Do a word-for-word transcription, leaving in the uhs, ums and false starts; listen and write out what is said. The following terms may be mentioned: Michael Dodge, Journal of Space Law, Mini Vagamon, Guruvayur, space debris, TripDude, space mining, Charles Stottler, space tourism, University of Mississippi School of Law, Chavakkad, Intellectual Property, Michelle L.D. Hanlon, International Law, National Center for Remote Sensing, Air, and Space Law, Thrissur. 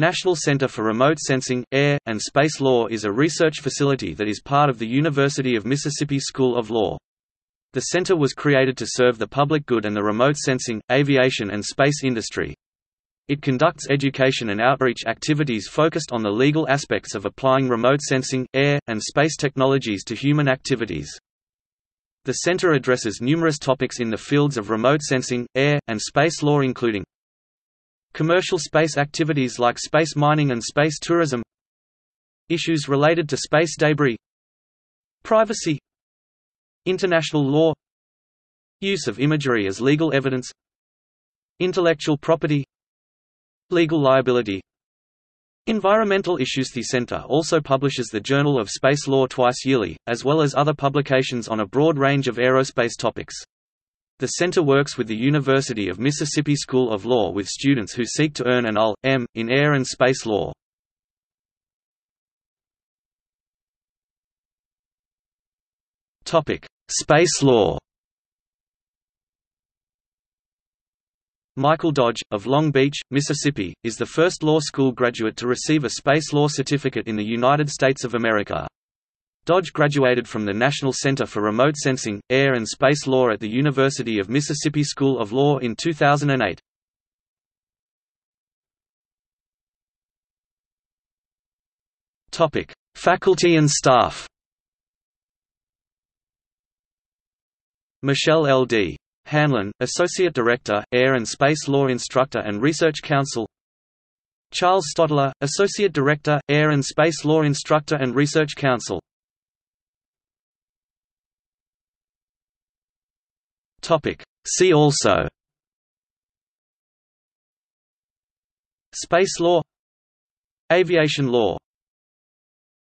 National Center for Remote Sensing, Air, and Space Law is a research facility that is part of the University of Mississippi School of Law. The center was created to serve the public good and the remote sensing, aviation and space industry. It conducts education and outreach activities focused on the legal aspects of applying remote sensing, air, and space technologies to human activities. The center addresses numerous topics in the fields of remote sensing, air, and space law, including commercial space activities like space mining and space tourism, issues related to space debris, privacy, international law, use of imagery as legal evidence, intellectual property, legal liability, environmental issues. The center also publishes the Journal of Space Law twice yearly, as well as other publications on a broad range of aerospace topics. The center works with the University of Mississippi School of Law with students who seek to earn an L M in Air and Space Law. Topic: Space Law. Michael Dodge, of Long Beach, Mississippi, is the first law school graduate to receive a space law certificate in the United States of America. Dodge graduated from the National Center for Remote Sensing, Air and Space Law at the University of Mississippi School of Law in two thousand eight. Topic: Faculty and staff. Michelle L D Hanlon, Associate Director, Air and Space Law Instructor and Research Council. Charles Stottler, Associate Director, Air and Space Law Instructor and Research Council. See also: Space law, Aviation law.